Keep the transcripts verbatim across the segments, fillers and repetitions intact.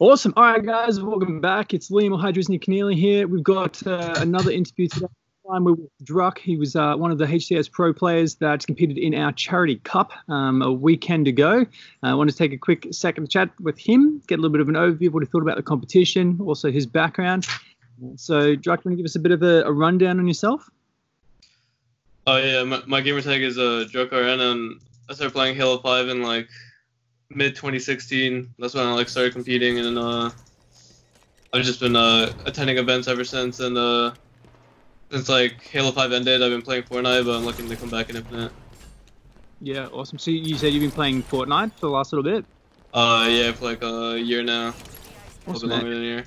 Awesome. All right, guys, welcome back. It's Liam Hydrisny Keneally here. We've got uh, another interview today. We're with Druk. He was uh, one of the H C S pro players that competed in our Charity Cup um, a weekend ago. I uh, want to take a quick second to chat with him, get a little bit of an overview of what he thought about the competition, also his background. So, Druk, want to give us a bit of a, a rundown on yourself? Oh, yeah. My, my gamer tag is uh, Jokaren, and I started playing Halo Five in, like, mid twenty sixteen. That's when I like started competing, and uh I've just been uh attending events ever since, and uh since like Halo Five ended, I've been playing Fortnite, but I'm looking to come back in Infinite. Yeah, awesome. So you said you've been playing Fortnite for the last little bit? Uh yeah, for like a year now. Awesome, a bit longer than a year.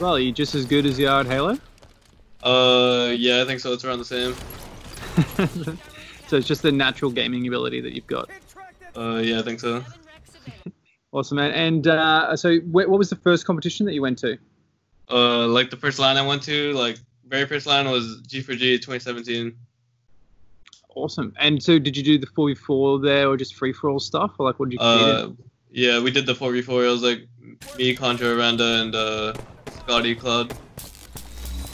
Well, are you just as good as you are at Halo? Uh yeah, I think so, it's around the same. So it's just the natural gaming ability that you've got. Uh yeah, I think so. Awesome, man. And uh, so what was the first competition that you went to? Uh, like the first line I went to, like very first line was G four G twenty seventeen. Awesome. And so did you do the four v four there or just free-for-all stuff? Or like what did you uh, Yeah, we did the four v four. It was like me, Contra, Randa, and uh, Scotty Cloud.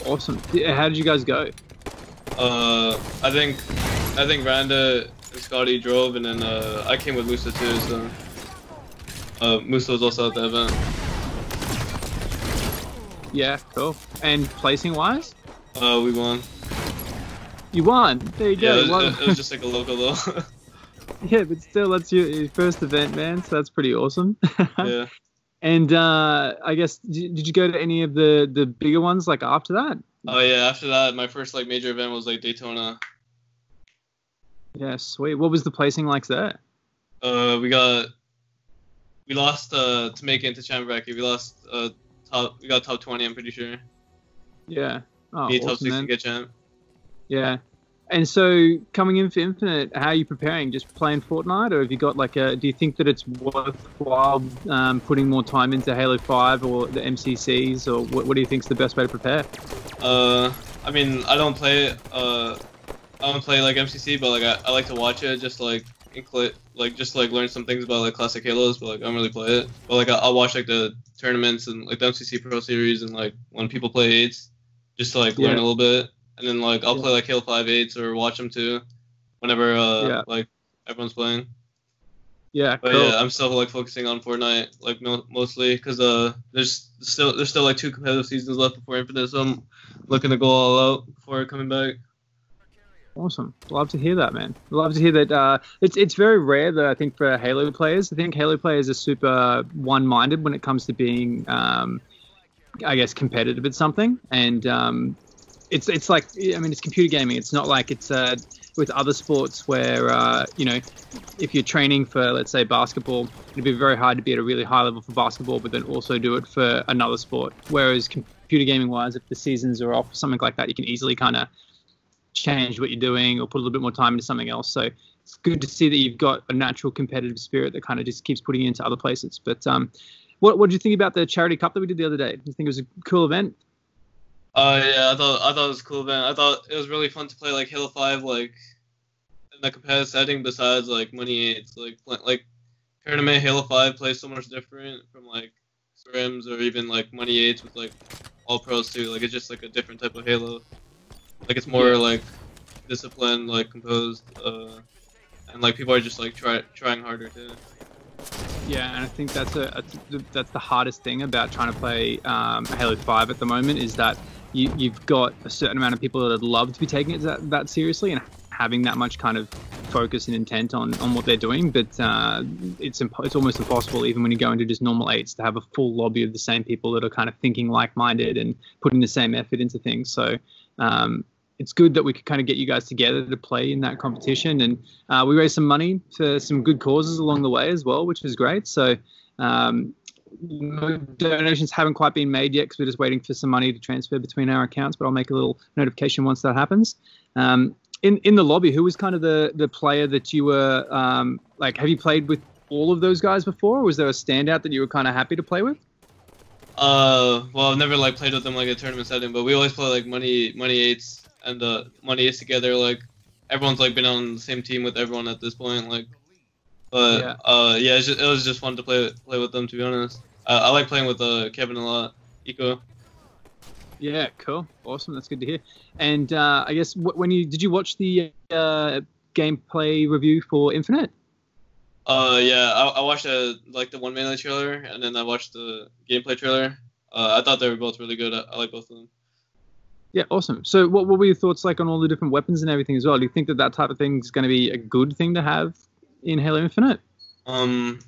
Awesome. How did you guys go? Uh, I think I think Randa and Scotty drove, and then uh, I came with Musa too, so... Uh, Musa was also at the event. Yeah, cool. And placing-wise? Uh, we won. You won? There you go. Yeah, it was, it was just like a local though. Yeah, but still, that's your, your first event, man, so that's pretty awesome. Yeah. And uh, I guess, did, did you go to any of the, the bigger ones, like, after that? Oh, yeah, after that, my first, like, major event was, like, Daytona. Yeah, sweet. What was the placing like there? Uh, we got... We lost uh, to make it into Chamberaki. We lost uh, top. We got top twenty. I'm pretty sure. Yeah. Oh, awesome, top sixty get champ. Yeah. And so coming in for Infinite, how are you preparing? Just playing Fortnite, or have you got like a? Do you think that it's worthwhile um, putting more time into Halo Five or the M C Cs, or what? What do you think is the best way to prepare? Uh, I mean, I don't play. Uh, I don't play like M C C, but like I, I like to watch it. Just like. Like just like learn some things about like classic Halos, but like I don't really play it. But like I'll watch like the tournaments and like the M C C Pro Series and like when people play eights, just to like yeah. learn a little bit. And then like I'll yeah. play like Halo Five eights or watch them too, whenever uh yeah. like everyone's playing. Yeah. But cool. yeah, I'm still like focusing on Fortnite like no, mostly because uh there's still there's still like two competitive seasons left before Infinite, so I'm looking to go all out before coming back. Awesome. Love to hear that, man. Love to hear that. Uh, it's it's very rare that I think for Halo players, I think Halo players are super one-minded when it comes to being, um, I guess, competitive at something. And um, it's it's like, I mean, it's computer gaming. It's not like it's uh, with other sports where, uh, you know, if you're training for, let's say, basketball, it'd be very hard to be at a really high level for basketball, but then also do it for another sport. Whereas computer gaming-wise, if the seasons are off, something like that, you can easily kind of change what you're doing or put a little bit more time into something else. So it's good to see that you've got a natural competitive spirit that kind of just keeps putting you into other places. But um, what what did you think about the Charity Cup that we did the other day? Did you think it was a cool event? Uh, yeah, I thought I thought it was a cool event. I thought it was really fun to play like Halo Five like in the competitive setting. Besides like Money Eights, like like tournament Halo Five plays so much different from like scrims or even like Money Eights with like all pros too. Like it's just like a different type of Halo. Like it's more yeah. like disciplined, like composed, uh, and like people are just like try trying harder too. Yeah, and I think that's a, a that's the hardest thing about trying to play um, Halo Five at the moment is that you you've got a certain amount of people that would love to be taking it that, that seriously and having that much kind of focus and intent on on what they're doing, but uh, it's imp it's almost impossible even when you go into just normal eights to have a full lobby of the same people that are kind of thinking like-minded and putting the same effort into things. So. Um, it's good that we could kind of get you guys together to play in that competition, and uh, we raised some money for some good causes along the way as well, which was great. So um, donations haven't quite been made yet because we're just waiting for some money to transfer between our accounts, but I'll make a little notification once that happens. Um, in, in the lobby, who was kind of the, the player that you were, um, like, have you played with all of those guys before, or was there a standout that you were kind of happy to play with? Uh, well, I've never like played with them like a tournament setting, but we always play like money, money eights and uh, money eights together. Like everyone's like been on the same team with everyone at this point, like. But yeah, uh, yeah, it's just, it was just fun to play play with them, to be honest. Uh, I like playing with uh, Kevin a lot, Iko. Yeah, cool, awesome. That's good to hear. And uh, I guess when you did you watch the uh, gameplay review for Infinite? Uh, yeah, I, I watched uh, like the one minute trailer, and then I watched the gameplay trailer. Uh, I thought they were both really good. I, I like both of them. Yeah, awesome. So what, what were your thoughts like on all the different weapons and everything as well? Do you think that that type of thing is going to be a good thing to have in Halo Infinite? Um,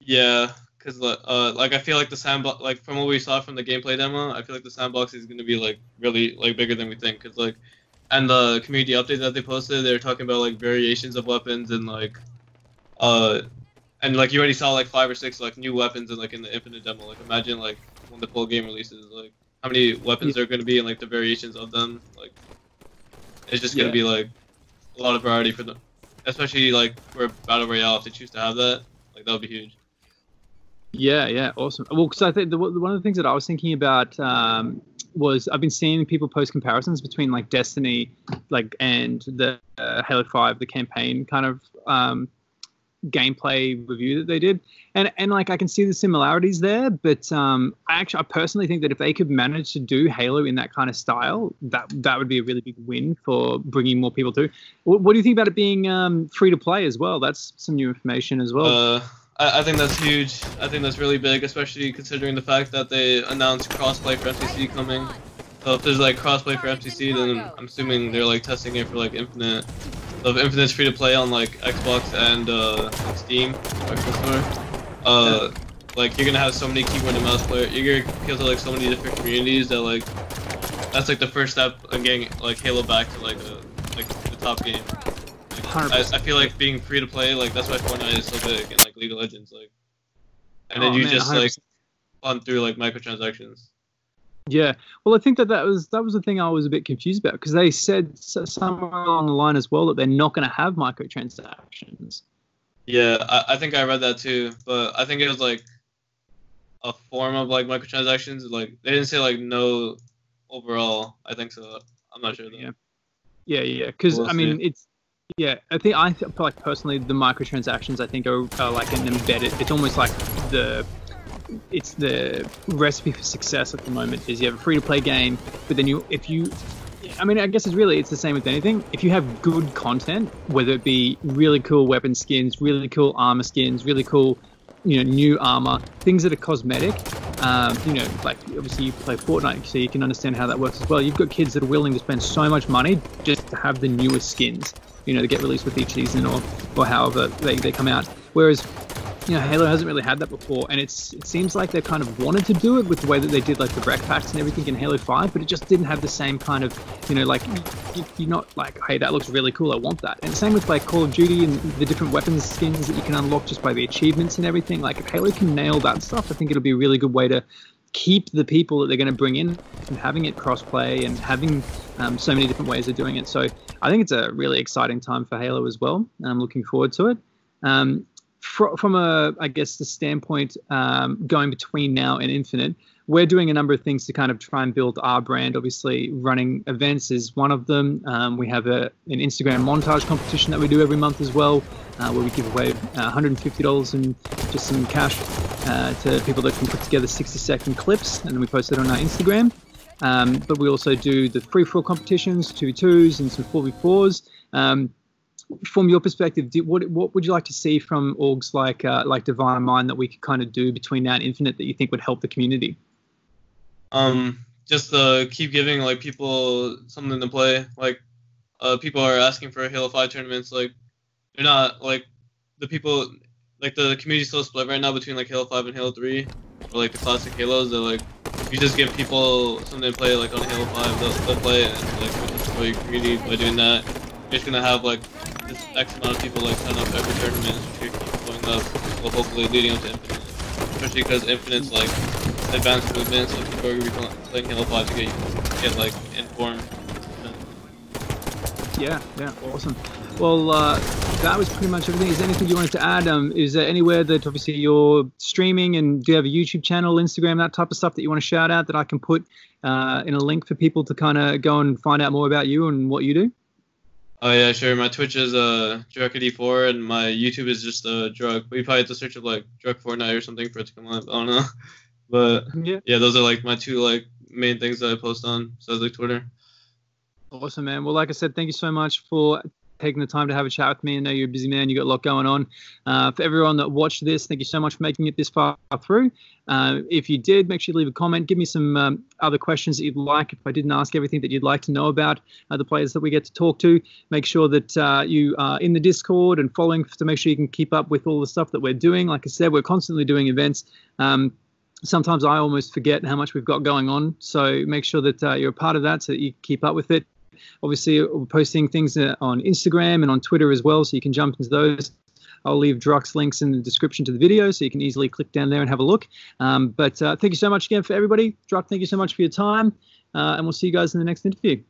yeah, because uh, like I feel like the sandbox, like from what we saw from the gameplay demo, I feel like the sandbox is going to be like really like bigger than we think. Cause like, and the community update that they posted, they're talking about like variations of weapons and like, uh, and like you already saw like five or six like new weapons and like in the Infinite demo. Like imagine like when the full game releases, like how many weapons yeah. are going to be and like the variations of them. Like it's just going to yeah. be like a lot of variety for them. Especially like for Battle Royale, if they choose to have that, like that would be huge. Yeah, yeah, awesome. Well, because I think the, one of the things that I was thinking about um, was I've been seeing people post comparisons between like Destiny, like and the uh, Halo Five, the campaign kind of um, gameplay review that they did, and and like I can see the similarities there. But um, I actually, I personally think that if they could manage to do Halo in that kind of style, that that would be a really big win for bringing more people to. What, what do you think about it being um, free to play as well? That's some new information as well. Uh, I, I think that's huge. I think that's really big, especially considering the fact that they announced crossplay for M C C coming. So if there's like crossplay for M C C, then I'm assuming they're like testing it for like Infinite. Of Infinite's free to play on like Xbox and uh, Steam, uh, like you're gonna have so many keyboard and mouse players. You're gonna appeal to like so many different communities that like that's like the first step in getting like Halo back to like a, like the top game. Like, I, I feel like being free to play, like that's why Fortnite is so big and like League of Legends, like, and then oh, you man, just one hundred percent. Like run through like microtransactions. Yeah, well, I think that that was that was the thing I was a bit confused about, because they said somewhere along the line as well that they're not going to have microtransactions. Yeah, I, I think I read that too, but I think it was like a form of like microtransactions. Like they didn't say like no overall. I think so. I'm not sure though. Yeah, yeah, yeah. Because I mean, it's yeah. I think I like personally the microtransactions I think are, are like an embedded. It's almost like the. It's the recipe for success at the moment is you have a free-to-play game, but then you, if you, I mean, I guess it's really, it's the same with anything. If you have good content, whether it be really cool weapon skins, really cool armor skins, really cool, you know, new armor, things that are cosmetic, um, you know, like obviously you play Fortnite, so you can understand how that works as well. You've got kids that are willing to spend so much money just to have the newest skins, you know, that get released with each season or, or however they, they come out. Whereas, you know, Halo hasn't really had that before, and it's it seems like they kind of wanted to do it with the way that they did like the rec packs and everything in Halo Five, but it just didn't have the same kind of, you know, like you're not like, hey, that looks really cool, I want that. And same with like Call of Duty and the different weapons skins that you can unlock just by the achievements and everything. Like if Halo can nail that stuff, I think it'll be a really good way to keep the people that they're going to bring in and having it cross-play and having um, so many different ways of doing it. So I think it's a really exciting time for Halo as well, and I'm looking forward to it. Um, From a, I guess, the standpoint um, going between now and Infinite, we're doing a number of things to kind of try and build our brand. Obviously, running events is one of them. Um, we have a, an Instagram montage competition that we do every month as well, uh, where we give away uh, one hundred fifty dollars and just some cash uh, to people that can put together sixty second clips, and then we post it on our Instagram. Um, but we also do the free-for-all competitions, two v twos and some four v fours. Um, From your perspective, do, what what would you like to see from orgs like uh, like Divine Mind that we could kind of do between now and Infinite that you think would help the community? Um, just uh, keep giving like people something to play. Like uh, people are asking for Halo Five tournaments. Like they're not like the people like the community still split right now between like Halo Five and Halo Three, or like the classic Halos. They're like if you just give people something to play like on Halo Five, they'll, they'll play it and like destroy your community by doing that. You're just gonna have like this X amount of people like sign up every tournament to keep going up, well, hopefully leading up to Infinite. Especially because Infinite's like advanced movement, so people are gonna be playing Halo Five to get get like informed. Yeah, yeah, awesome. Well, uh, that was pretty much everything. Is there anything you wanted to add? Um, is there anywhere that obviously you're streaming, and do you have a YouTube channel, Instagram, that type of stuff that you want to shout out that I can put uh, in a link for people to kind of go and find out more about you and what you do? Oh yeah, sure. My Twitch is uh Druk eight four four and my YouTube is just uh Druk. We probably have to search up like Druk Fortnite or something for it to come up. I don't know. But yeah. yeah, those are like my two like main things that I post on, besides like Twitter. Awesome, man. Well, like I said, thank you so much for taking the time to have a chat with me. I know you're a busy man. You got a lot going on. Uh, for everyone that watched this, thank you so much for making it this far through. Uh, if you did, make sure you leave a comment. Give me some um, other questions that you'd like. If I didn't ask everything that you'd like to know about uh, the players that we get to talk to, make sure that uh, you are in the Discord and following to make sure you can keep up with all the stuff that we're doing. Like I said, we're constantly doing events. Um, sometimes I almost forget how much we've got going on. So make sure that uh, you're a part of that so that you keep up with it. Obviously, we're posting things on Instagram and on Twitter as well, so you can jump into those. I'll leave Druk's links in the description to the video, so you can easily click down there and have a look. Um, but uh, thank you so much again for everybody. Druk, thank you so much for your time, uh, and we'll see you guys in the next interview.